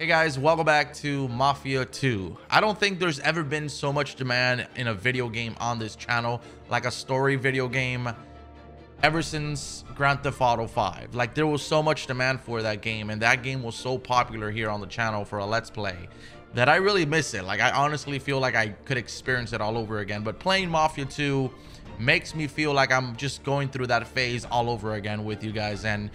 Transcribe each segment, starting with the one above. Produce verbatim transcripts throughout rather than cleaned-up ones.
Hey guys, welcome back to Mafia two. I don't think there's ever been so much demand in a video game on this channel, like a story video game, ever since Grand Theft Auto five. Like, there was so much demand for that game, and that game was so popular here on the channel for a Let's Play that I really miss it. Like, I honestly feel like I could experience it all over again, but playing Mafia two makes me feel like I'm just going through that phase all over again with you guys, and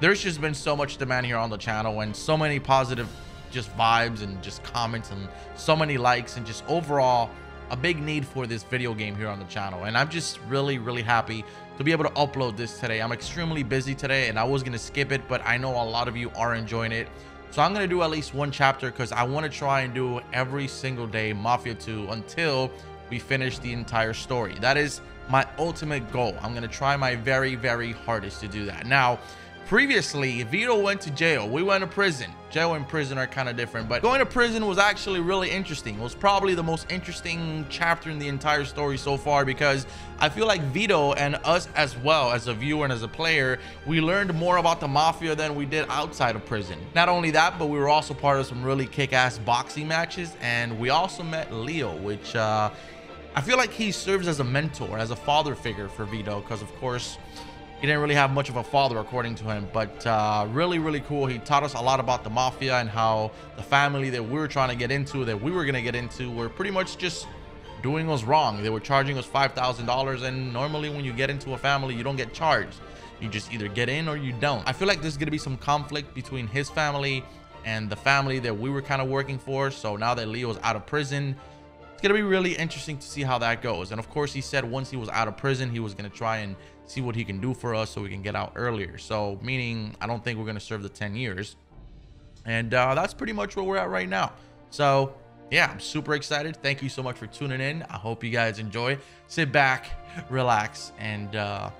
there's just been so much demand here on the channel and so many positive just vibes and just comments and so many likes and just overall a big need for this video game here on the channel, and I'm just really really happy to be able to upload this today. I'm extremely busy today and I was gonna skip it, but I know a lot of you are enjoying it, so I'm gonna do at least one chapter because I want to try and do every single day Mafia two until we finish the entire story. That is my ultimate goal. I'm gonna try my very very hardest to do that. Now previously, Vito went to jail. We went to prison. Jail and prison are kind of different, but going to prison was actually really interesting. It was probably the most interesting chapter in the entire story so far because I feel like Vito and us, as well as a viewer and as a player, we learned more about the Mafia than we did outside of prison. Not only that, but we were also part of some really kick-ass boxing matches, and we also met Leo, which uh, I feel like he serves as a mentor, as a father figure for Vito because, of course, he didn't really have much of a father according to him, but uh, really, really cool. He taught us a lot about the Mafia and how the family that we were trying to get into, that we were going to get into, were pretty much just doing us wrong. They were charging us five thousand dollars, and normally when you get into a family, you don't get charged. You just either get in or you don't. I feel like there's going to be some conflict between his family and the family that we were kind of working for. So now that Leo's out of prison, it's going to be really interesting to see how that goes. And of course, he said once he was out of prison, he was going to try and see what he can do for us so we can get out earlier. So meaning I don't think we're going to serve the ten years. And uh, that's pretty much where we're at right now. So yeah, I'm super excited. Thank you so much for tuning in. I hope you guys enjoy. Sit back, relax, and uh,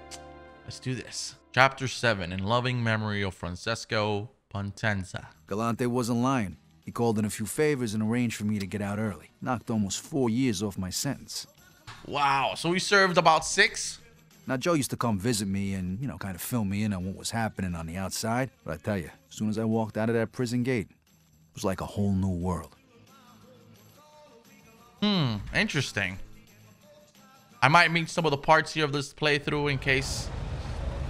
let's do this. Chapter seven, in loving memory of Francesco Pantanza. Galante wasn't lying. He called in a few favors and arranged for me to get out early. Knocked almost four years off my sentence. Wow, so we served about six? Now, Joe used to come visit me and, you know, kind of fill me in on what was happening on the outside. But I tell you, as soon as I walked out of that prison gate, it was like a whole new world. Hmm, interesting. I might meet some of the parts here of this playthrough in case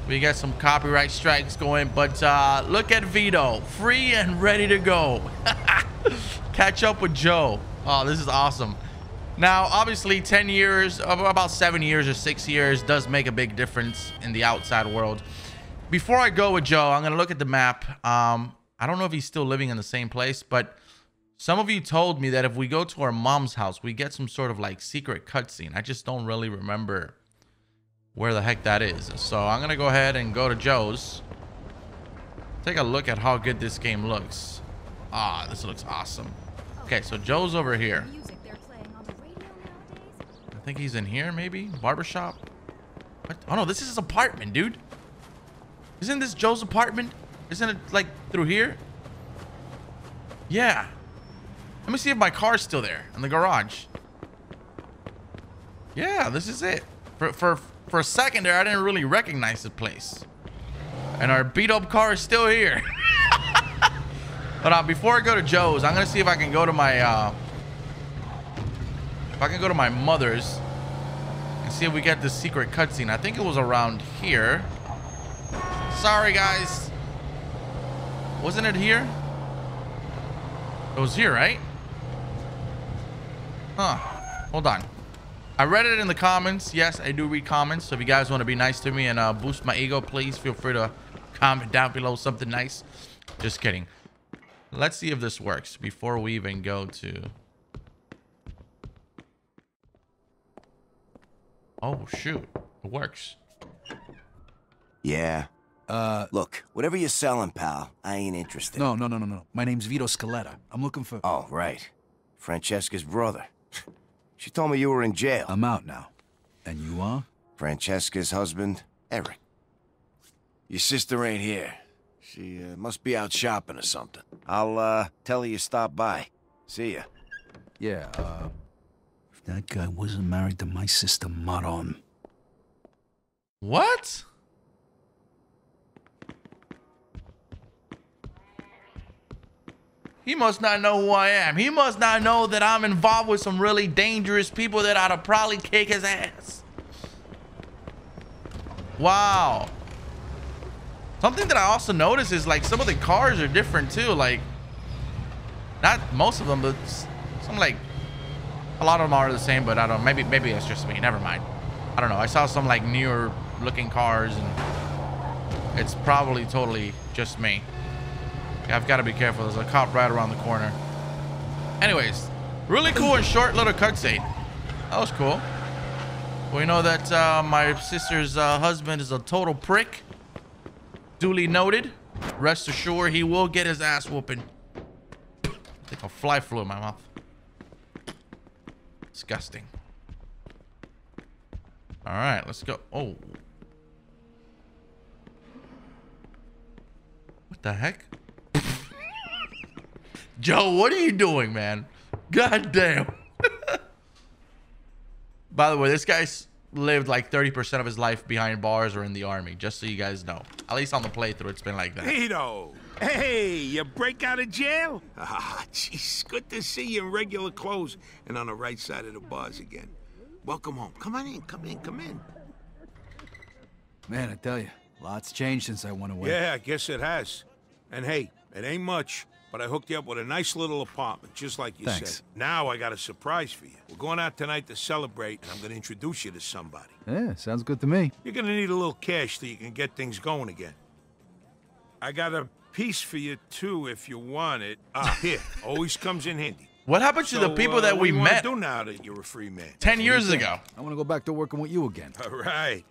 we get some copyright strikes going, but uh, look at Vito, free and ready to go. Catch up with Joe. Oh, this is awesome. Now, obviously, ten years, about seven years or six years does make a big difference in the outside world. Before I go with Joe, I'm going to look at the map. Um, I don't know if he's still living in the same place, but some of you told me that if we go to our mom's house, we get some sort of like secret cutscene. I just don't really remember where the heck that is. So I'm gonna go ahead and go to Joe's. Take a look at how good this game looks. Ah, this looks awesome. Okay, so Joe's over here. I think he's in here, maybe? Barbershop? What? Oh no, this is his apartment, dude. Isn't this Joe's apartment? Isn't it like through here? Yeah. Let me see if my car's still there in the garage. Yeah, this is it. For, for For a second there, I didn't really recognize the place. And our beat-up car is still here. But uh, before I go to Joe's, I'm going to see if I can go to my... Uh, if I can go to my mother's and see if we get this secret cutscene. I think it was around here. Sorry, guys. Wasn't it here? It was here, right? Huh. Hold on. I read it in the comments. Yes, I do read comments. So if you guys want to be nice to me and uh, boost my ego, please feel free to comment down below something nice. Just kidding. Let's see if this works before we even go to... Oh, shoot. It works. Yeah. Uh, Look, whatever you're selling, pal, I ain't interested. No, no, no, no, no. My name's Vito Scaletta. I'm looking for... Oh, right. Francesca's brother. She told me you were in jail. I'm out now. And you are? Francesca's husband, Eric. Your sister ain't here. She uh, must be out shopping or something. I'll uh, tell her you stopped by. See ya. Yeah, uh... If that guy wasn't married to my sister, Maron. What? He must not know who I am. He must not know that I'm involved with some really dangerous people that ought to probably kick his ass. Wow. Something that I also noticed is like some of the cars are different too. Like, not most of them, but some like a lot of them are the same. But I don't. Maybe maybe that's just me. Never mind. I don't know. I saw some like newer looking cars, and it's probably totally just me. I've got to be careful. There's a cop right around the corner. Anyways, really cool and short little cutscene. That was cool. We know that uh, my sister's uh, husband is a total prick. Duly noted. Rest assured, he will get his ass whooping. I think a fly flew in my mouth. Disgusting. All right, let's go. Oh. What the heck? Joe, what are you doing, man? God damn. By the way, this guy's lived like thirty percent of his life behind bars or in the army, just so you guys know. At least on the playthrough, it's been like that. Vito! Hey, you break out of jail? Ah, jeez, good to see you in regular clothes and on the right side of the bars again. Welcome home. Come on in, come in, come in. Man, I tell you, lots changed since I went away. Yeah, I guess it has. And hey, it ain't much. But I hooked you up with a nice little apartment, just like you Thanks. said. Now I got a surprise for you. We're going out tonight to celebrate, and I'm going to introduce you to somebody. Yeah, sounds good to me. You're going to need a little cash so you can get things going again. I got a piece for you, too, if you want it. Ah, here. Always comes in handy. What happened so, to the people uh, that we met? What do you want to do now that you're a free man? Ten years ago. I want to go back to working with you again. All right.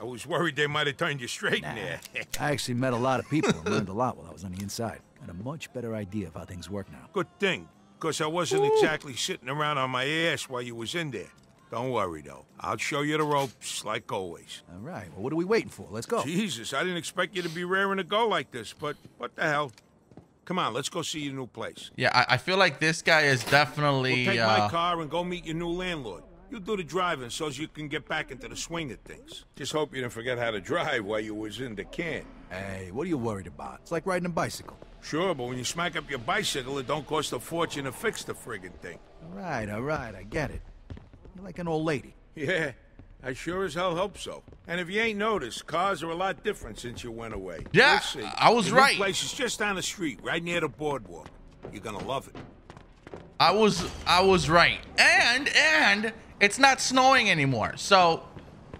I was worried they might have turned you straight nah. in there. I actually met a lot of people and learned a lot while I was on the inside. Got a much better idea of how things work now. Good thing, because I wasn't Ooh. exactly sitting around on my ass while you was in there. Don't worry, though. I'll show you the ropes, like always. All right. Well, what are we waiting for? Let's go. Jesus, I didn't expect you to be raring to go like this, but what the hell? Come on, let's go see your new place. Yeah, I, I feel like this guy is definitely... Well, take uh... my car and go meet your new landlord. You do the driving so as you can get back into the swing of things. Just hope you didn't forget how to drive while you was in the can. Hey, what are you worried about? It's like riding a bicycle. Sure, but when you smack up your bicycle, it don't cost a fortune to fix the friggin' thing. All right, all right, I get it. You're like an old lady. Yeah, I sure as hell hope so. And if you ain't noticed, cars are a lot different since you went away. Yeah, we'll see. I was right. The place is just down the street, right near the boardwalk. You're gonna love it. I was, I was right. And, and... it's not snowing anymore. So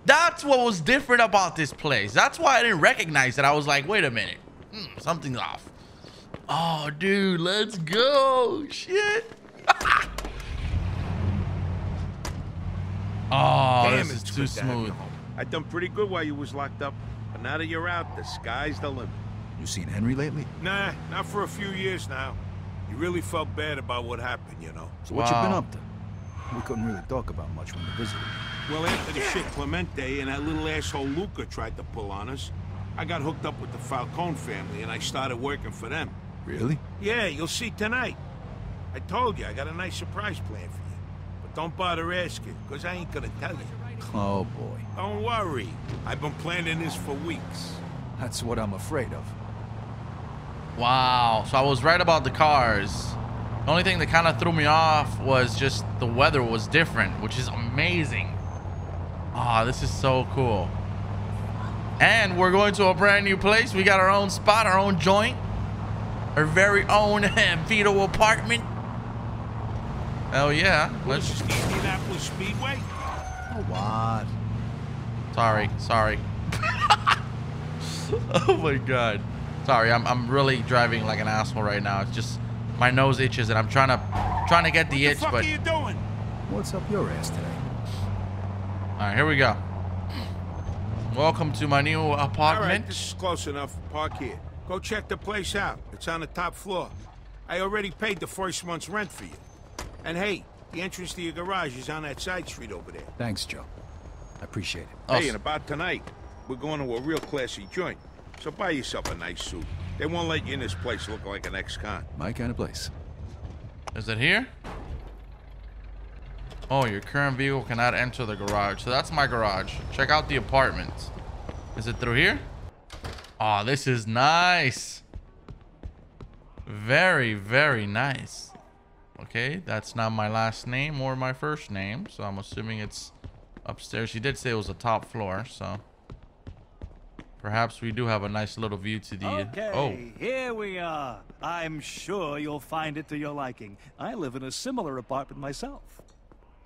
that's what was different about this place. That's why I didn't recognize it. I was like, wait a minute. Mm, something's off. Oh, dude, let's go. Shit. oh, Damn, this is too smooth. I done pretty good while you was locked up. But now that you're out, the sky's the limit. You seen Henry lately? Nah, not for a few years now. You really felt bad about what happened, you know. So what wow. you been up to? We couldn't really talk about much when we visited. Well, after the shit Clemente and that little asshole Luca tried to pull on us, I got hooked up with the Falcone family and I started working for them. Really? Yeah, you'll see tonight. I told you, I got a nice surprise plan for you. But don't bother asking, because I ain't gonna tell you. Oh, boy. Don't worry. I've been planning this for weeks. That's what I'm afraid of. Wow, so I was right about the cars. The only thing that kind of threw me off was just the weather was different, which is amazing. Ah, oh, this is so cool. And we're going to a brand new place. We got our own spot, our own joint, our very own Vito apartment. Oh yeah, let's just get Indianapolis Speedway. Oh what? Sorry, sorry. Oh my God. Sorry, I'm I'm really driving like an asshole right now. It's just. My nose itches, and I'm trying to, trying to get the, the itch, but... What the fuck are you doing? What's up your ass today? All right, here we go. Welcome to my new apartment. All right, this is close enough. Park here. Go check the place out. It's on the top floor. I already paid the first month's rent for you. And hey, the entrance to your garage is on that side street over there. Thanks, Joe. I appreciate it. Hey, awesome. And about tonight, we're going to a real classy joint. So buy yourself a nice suit. They won't let you in this place look like an ex-con. My kind of place. Is it here? Oh, your current vehicle cannot enter the garage. So that's my garage. Check out the apartment. Is it through here? Oh, this is nice. Very, very nice. Okay, that's not my last name or my first name, so I'm assuming it's upstairs. She did say it was the top floor, so perhaps we do have a nice little view to the... Okay, oh, here we are. I'm sure you'll find it to your liking. I live in a similar apartment myself.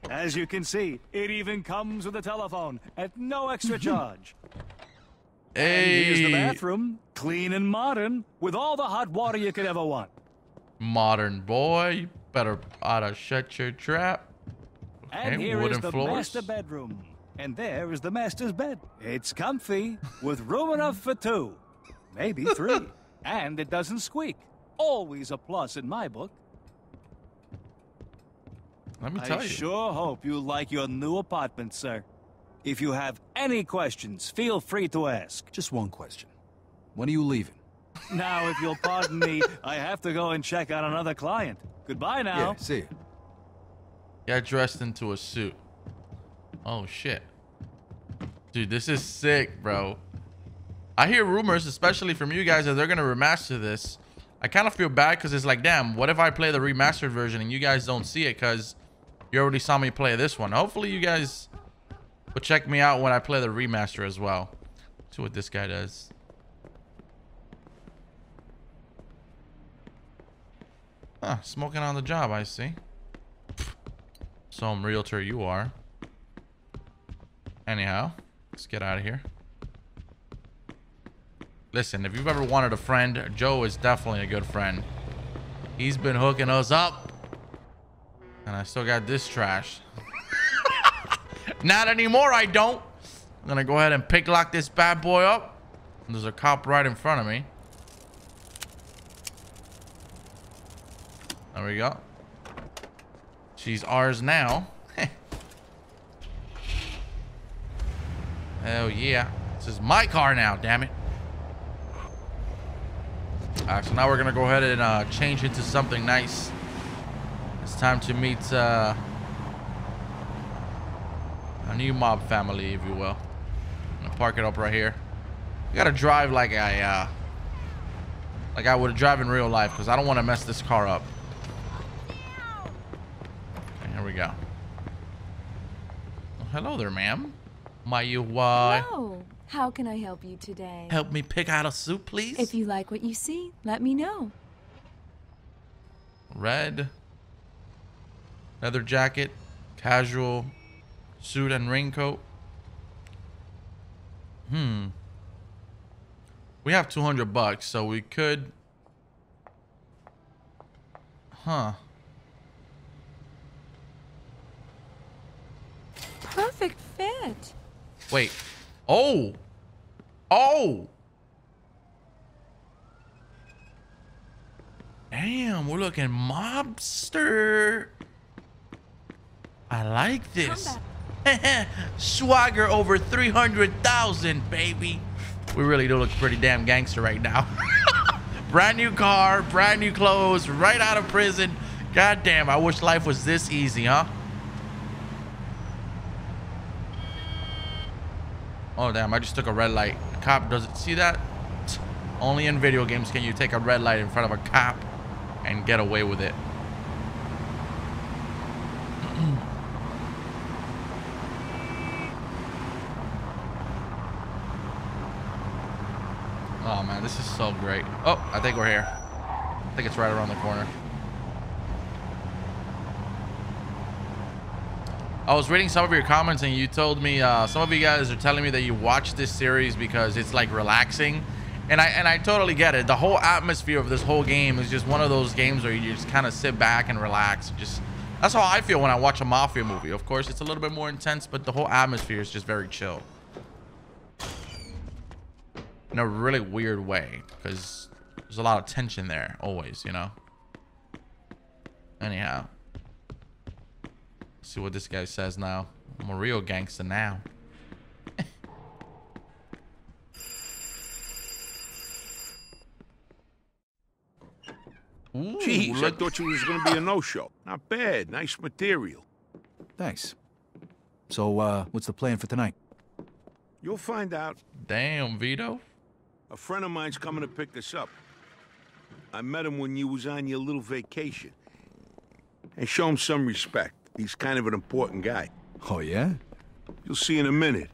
As you can see, it even comes with a telephone at no extra charge. Hey. And here's the bathroom, clean and modern, with all the hot water you could ever want. Modern boy, you better oughta shut your trap. Okay, and here is the floors. Master bedroom. And there is the master's bed. It's comfy, with room enough for two, maybe three. And it doesn't squeak. Always a plus in my book. Let me tell you. I sure hope you like your new apartment, sir. If you have any questions, feel free to ask. Just one question. When are you leaving? Now, if you'll pardon me, I have to go and check on another client. Goodbye now. Yeah, see you. Got dressed into a suit. Oh, shit. Dude, this is sick, bro. I hear rumors, especially from you guys, that they're going to remaster this. I kind of feel bad because it's like, damn, what if I play the remastered version and you guys don't see it because you already saw me play this one? Hopefully, you guys will check me out when I play the remaster as well. Let's see what this guy does. Huh, smoking on the job, I see. Some realtor you are. Anyhow, let's get out of here. Listen, if you've ever wanted a friend, Joe is definitely a good friend. He's been hooking us up. And I still got this trash. Not anymore, I don't. I'm going to go ahead and pick lock this bad boy up. And there's a cop right in front of me. There we go. She's ours now. Oh, yeah. This is my car now, damn it. Alright, so now we're gonna go ahead and uh, change it to something nice. It's time to meet uh, a new mob family, if you will. I'm gonna park it up right here. You gotta drive like I uh, like I would drive in real life, because I don't want to mess this car up. Okay, here we go. Well, hello there, ma'am. My you why? Hello. How can I help you today? Help me pick out a suit, please. If you like what you see, let me know. Red. Leather jacket. Casual. Suit and raincoat. Hmm. We have two hundred bucks, so we could... Huh. Perfect fit. Wait. Oh, oh, damn, we're looking mobster. I like this. Swagger over three hundred thousand, baby. We really do look pretty damn gangster right now. Brand new car, brand new clothes, right out of prison. God damn, I wish life was this easy, huh? Oh, damn, I just took a red light. The cop doesn't see that. Only in video games can you take a red light in front of a cop and get away with it. Oh, man, this is so great. Oh, I think we're here. I think it's right around the corner. I was reading some of your comments and you told me uh, some of you guys are telling me that you watch this series because it's like relaxing, and I and I totally get it. The whole atmosphere of this whole game is just one of those games where you just kind of sit back and relax. Just that's how I feel when I watch a mafia movie. Of course, it's a little bit more intense, but the whole atmosphere is just very chill in a really weird way because there's a lot of tension there always, you know. Anyhow. See what this guy says now. I'm a real gangster now. Ooh, jeez, look. I thought you was gonna be a no-show. Not bad. Nice material. Thanks. So, uh, what's the plan for tonight? You'll find out. Damn, Vito. A friend of mine's coming to pick this up. I met him when you was on your little vacation. And show him some respect. He's kind of an important guy. Oh, yeah? You'll see in a minute.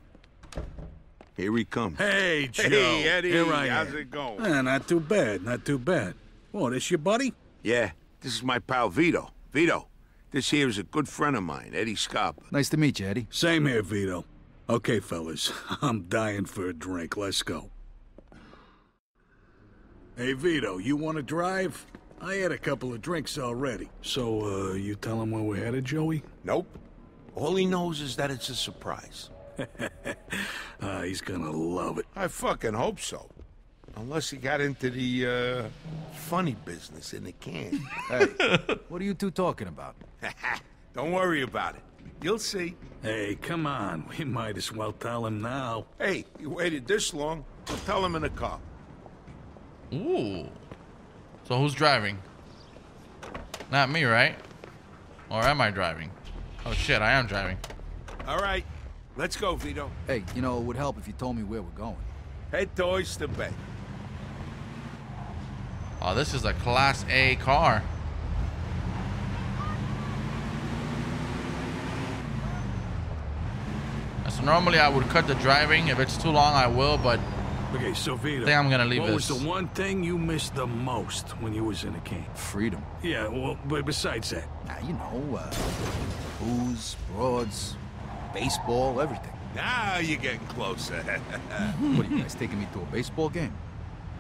Here he comes. Hey, Joe. Hey, Eddie. Here I How's am. it going? Eh, not too bad, not too bad. Oh, this your buddy? Yeah, this is my pal Vito. Vito, this here is a good friend of mine, Eddie Scarpa. Nice to meet you, Eddie. Same here, Vito. Okay, fellas, I'm dying for a drink. Let's go. Hey, Vito, you want to drive? I had a couple of drinks already. So, uh, you tell him where we're headed, Joey? Nope. All he knows is that it's a surprise. uh, he's gonna love it. I fucking hope so. Unless he got into the, uh, funny business in the can. Hey, what are you two talking about? Don't worry about it. You'll see. Hey, come on. We might as well tell him now. Hey, you waited this long. We'll tell him in the car. Ooh. So who's driving? Not me, right? Or am I driving? Oh shit, I am driving. All right, let's go, Vito. Hey, you know, it would help if you told me where we're going. Head to Oyster Bay. Oh, this is a Class A car. So normally I would cut the driving. If it's too long, I will, but... Okay, so Vito, I think I'm gonna leave what this. was the one thing you missed the most when you was in a camp? Freedom. Yeah, well, but besides that, nah, you know, uh, booze, broads, baseball, everything. Now you're getting closer. What are you guys taking me to a baseball game?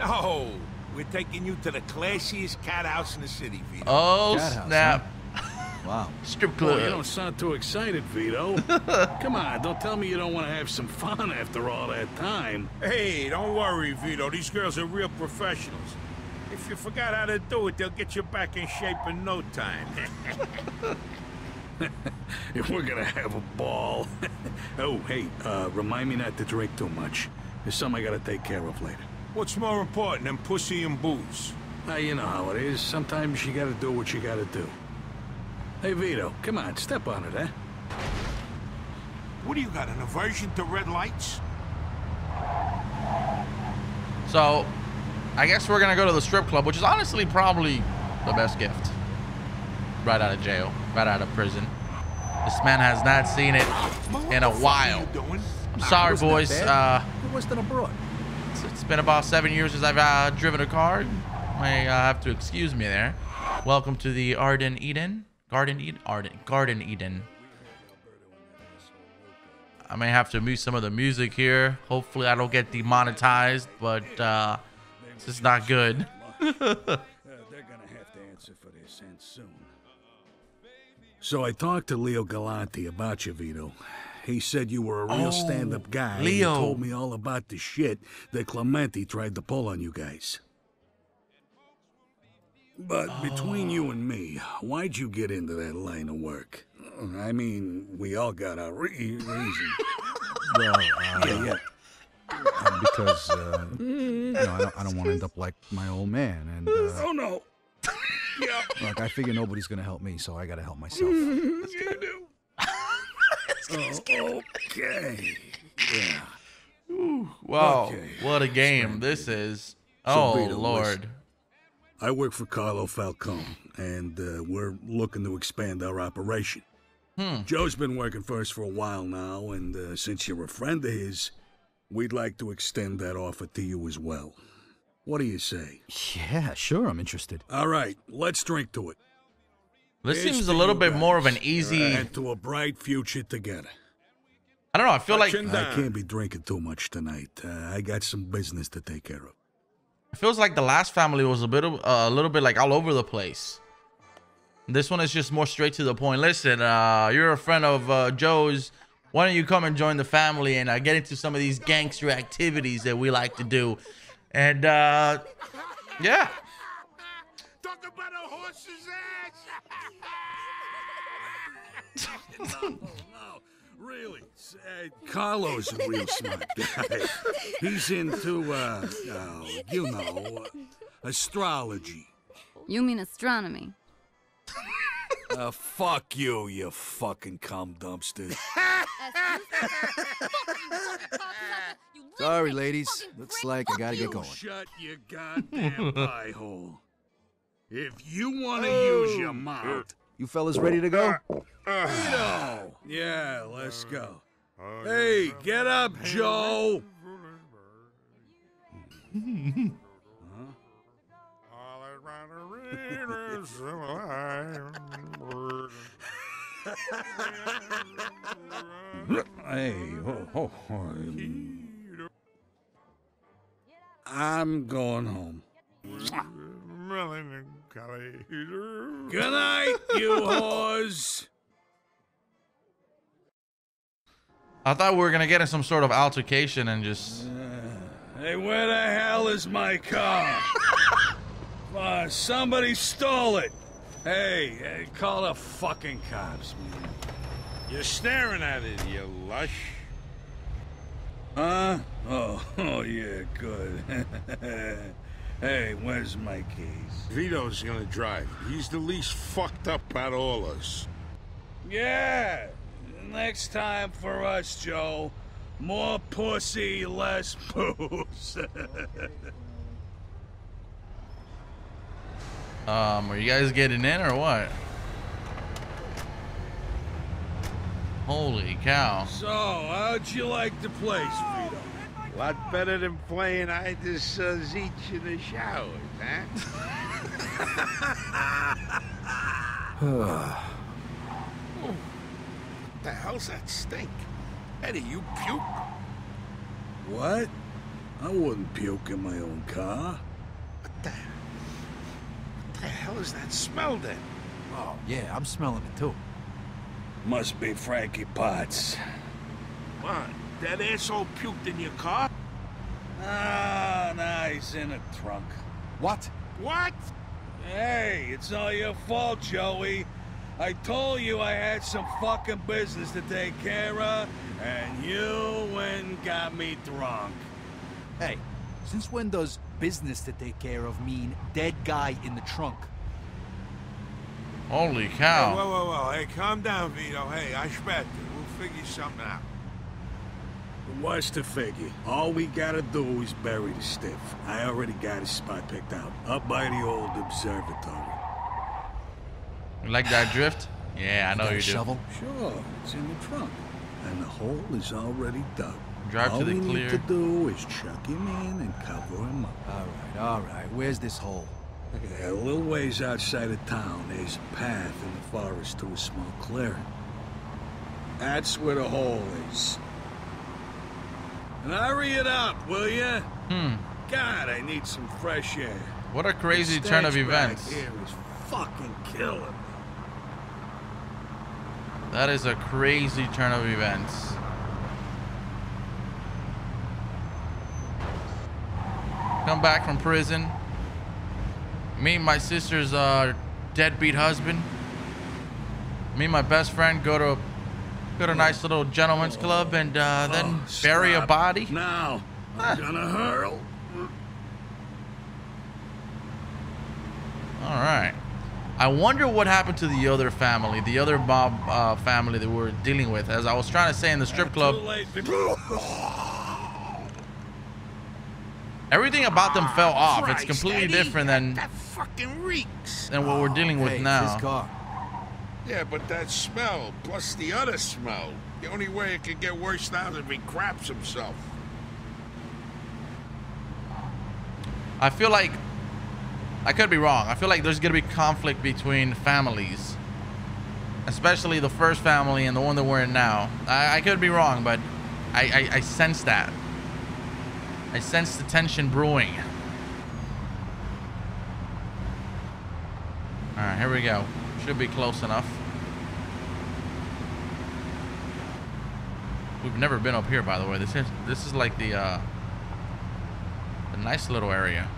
No, we're taking you to the classiest cat house in the city, Vito. Oh house, snap! Huh? Wow. Strip club. Well, you don't sound too excited, Vito. Come on, don't tell me you don't want to have some fun after all that time. Hey, don't worry, Vito. These girls are real professionals. If you forgot how to do it, they'll get you back in shape in no time. If we're gonna have a ball. Oh, hey, uh, remind me not to drink too much. There's something I gotta take care of later. What's more important than pussy and booze? Now, you know how it is. Sometimes you gotta do what you gotta do. Hey, Vito, come on, step on it, eh? What do you got, an aversion to red lights? So, I guess we're gonna go to the strip club, which is honestly probably the best gift. Right out of jail, right out of prison. This man has not seen it in a while. I'm sorry, boys. Uh, it's, it's been about seven years since I've uh, driven a car. I uh, have to excuse me there. Welcome to the Garden Eden. Garden Eden? Arden, Garden Eden. I may have to mute some of the music here. Hopefully, I don't get demonetized, but uh, this is not good. They're going to have to answer for this and soon. So I talked to Leo Galante about you, Vito. He said you were a real oh, stand-up guy. Leo and told me all about the shit that Clemente tried to pull on you guys. But oh. between you and me, why'd you get into that line of work? I mean, we all got our re reason. Well, uh, yeah, yeah. Uh, because uh, you know, I don't, I don't want to end up like my old man. And uh, oh no. Yeah. Look, I figure nobody's gonna help me, so I gotta help myself. Mm, you do. Oh, okay. Yeah. Ooh, wow. Okay. What a game this is. Oh, so Vito, Lord. Listen, I work for Carlo Falcone, and uh, we're looking to expand our operation. Hmm. Joe's been working for us for a while now, and uh, since you're a friend of his, we'd like to extend that offer to you as well. What do you say? Yeah, sure, I'm interested. All right, let's drink to it. This Here's seems a little bit guys. more of an easy... And to a bright future together. I don't know, I feel Touch like... I can't be drinking too much tonight. Uh, I got some business to take care of. It feels like the last family was a, bit of, uh, a little bit like all over the place. This one is just more straight to the point. Listen, uh, you're a friend of uh, Joe's. Why don't you come and join the family and uh, get into some of these gangster activities that we like to do? And, uh, yeah. Talk about a horse's ass. no, no, really. Uh, Carlo's a real smart guy. He's into, uh, uh, you know, uh, astrology. You mean astronomy? Uh, fuck you, you fucking cum dumpster. Sorry, ladies. Looks like I gotta get going. Shut your goddamn eye hole. If you want to oh. use your mouth. You fellas ready to go? Uh, uh, Vito! Yeah, let's go. Uh, hey, get up, Joe! Hey, ho, ho, ho. I'm going home. Good night, you whores! I thought we were gonna get in some sort of altercation and just... Uh, hey, where the hell is my car? uh, somebody stole it! Hey, hey, call the fucking cops, man. You're staring at it, you lush. Huh? Oh, oh yeah, good. Hey, where's my keys? Vito's gonna drive. He's the least fucked up out of all us. Yeah! Next time for us, Joe. More pussy, less booze. um, are you guys getting in or what? Holy cow. So, how'd you like the place, Vito? A lot better than playing I Just uh, Zeech in the shower, huh? What the hell's that stink? Eddie, you puke? What? I wouldn't puke in my own car. What the, what the hell is that smell then? Oh, yeah, I'm smelling it too. Must be Frankie Potts. What? That asshole puked in your car? Ah, nah, he's in a trunk. What? What? Hey, it's all your fault, Joey. I told you I had some fucking business to take care of, and you went and got me drunk. Hey, since when does business to take care of mean dead guy in the trunk? Holy cow. Hey, whoa, whoa, whoa. Hey, calm down, Vito. Hey, I expect you. We'll figure something out. What's the figure? All we gotta do is bury the stiff. I already got his spot picked out. Up by the old observatory. You like that drift? Yeah, I know you, you do. Shovel? Sure, it's in the trunk. And the hole is already dug. Drive all to the clear. All we need to do is chuck him in and cover him up. Alright, alright. Where's this hole? Yeah, a little ways outside of town, there's a path in the forest to a small clearing. That's where the hole is. Hurry it up, will ya? Hmm. God, I need some fresh air. What a crazy turn of events. Here is fucking killing me. That is a crazy turn of events. Come back from prison. Me and my sister's uh, deadbeat husband. Me and my best friend go to... Go to a nice little gentleman's club and uh, then oh, bury a body. Now I'm gonna hurl. All right. I wonder what happened to the other family, the other mob uh, family that we were dealing with. As I was trying to say in the strip club, everything about them fell off. Christ, it's completely Eddie, different than that fucking reeks. than what we're dealing oh, with hey, now. Yeah, but that smell, plus the other smell. The only way it could get worse now is if he craps himself. I feel like... I could be wrong. I feel like there's going to be conflict between families. Especially the first family and the one that we're in now. I, I could be wrong, but I, I, I sense that. I sense the tension brewing. Alright, here we go. Should be close enough. We've never been up here, by the way. This is this is like the uh, a nice little area.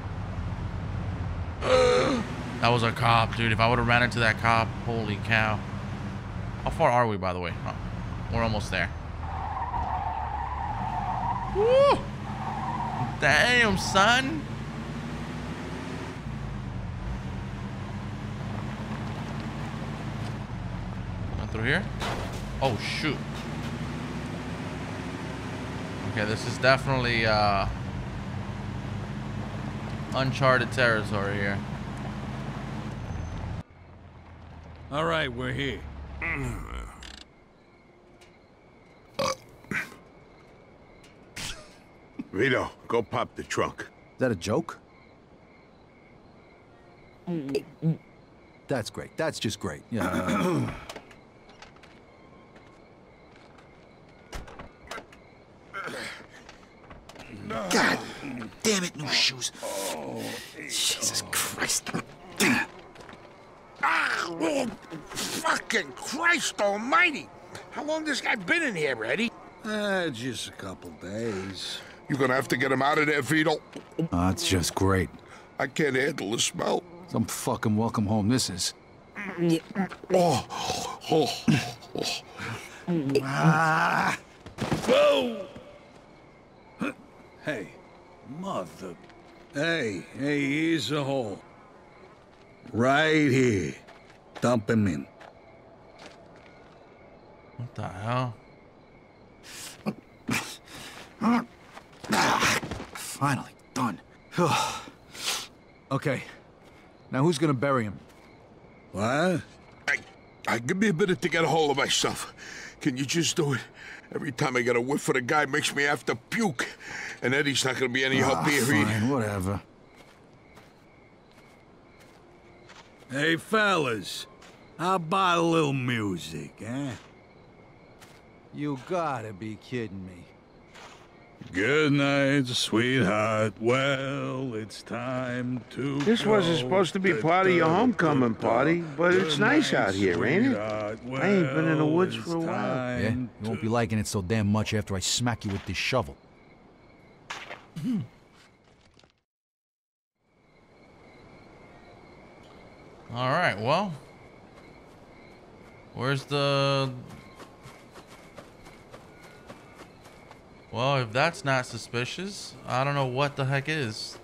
That was a cop, dude. If I would have ran into that cop, holy cow! How far are we, by the way? Oh, we're almost there. Woo! Damn, son. Through here? Oh shoot. Okay, this is definitely uh, uncharted territory here. All right, we're here. Vito, go pop the trunk. Is that a joke? That's great. That's just great. Yeah. God damn it, new shoes. Oh, Jesus Christ. Ah, Lord fucking Christ almighty. How long this guy been in here, Eddie? Uh, just a couple days. You're gonna have to get him out of there, Vito. Oh, that's just great. I can't handle the smell. Some fucking welcome home this is. Oh, oh, oh. Ah. Whoa! Hey, mother... Hey, hey, here's the hole. Right here. Dump him in. What the hell? Finally done. Okay. Now who's gonna bury him? What? I, I give me a minute to get a hold of myself. Can you just do it? Every time I get a whiff of the guy, makes me have to puke. And Eddie's not gonna be any help here. Fine, whatever. Hey, fellas. How about a little music, eh? You gotta be kidding me. Good night, sweetheart. Well, it's time to. This wasn't supposed to be part of your homecoming party, but it's nice out here, ain't it? I ain't been in the woods for a while. Yeah, you won't be liking it so damn much after I smack you with this shovel. Hmm. All right, well. Where's the. Well, if that's not suspicious, I don't know what the heck is.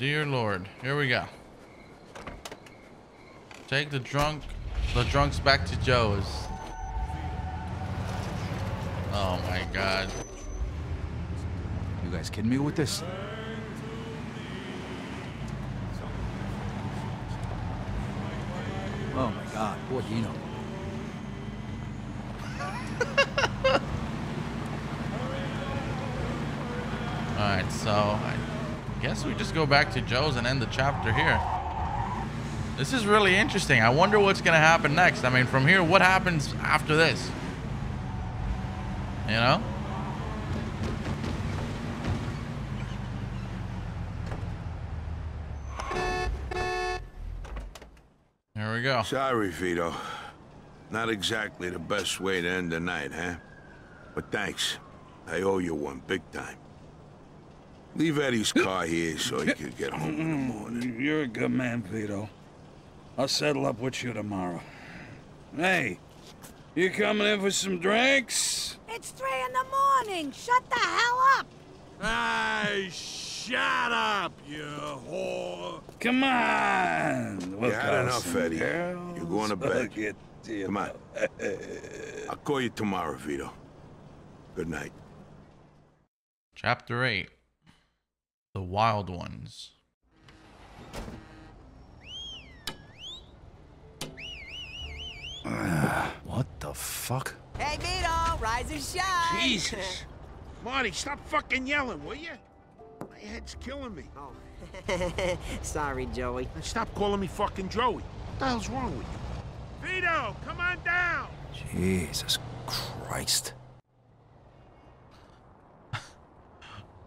Dear Lord, here we go. Take the drunk, the drunks back to Joe's. Oh my God. You guys kidding me with this? Oh my God, poor Dino. Alright, so I guess we just go back to Joe's and end the chapter here. This is really interesting. I wonder what's going to happen next. I mean, from here, what happens after this? You know? Here we go. Sorry, Vito. Not exactly the best way to end the night, huh? But thanks. I owe you one big time. Leave Eddie's car here so he can get home in the morning. You're a good man, Vito. I'll settle up with you tomorrow. Hey, you coming in for some drinks? It's three in the morning. Shut the hell up. Hey, shut up, you whore. Come on. You had enough, Eddie. Girls. You're going to bed. Get Come on. I'll call you tomorrow, Vito. Good night. Chapter eight. The Wild Ones. Uh, what the fuck? Hey, Vito, rise and shine. Jesus. Marty, stop fucking yelling, will you? My head's killing me. Oh. Sorry, Joey. And stop calling me fucking Joey. What the hell's wrong with you? Vito, come on down! Jesus Christ.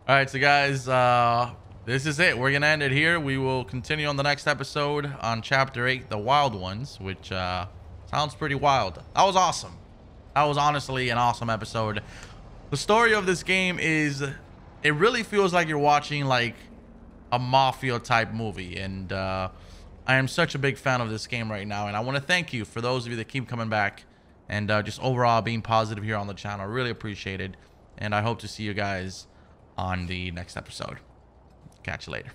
Alright, so guys, uh, this is it. We're going to end it here. We will continue on the next episode on Chapter eight, The Wild Ones, which uh, sounds pretty wild. That was awesome. That was honestly an awesome episode. The story of this game is, it really feels like you're watching like a Mafia-type movie, and... Uh, I am such a big fan of this game right now, and I want to thank you for those of you that keep coming back and uh, just overall being positive here on the channel. I really appreciate it, and I hope to see you guys on the next episode. Catch you later.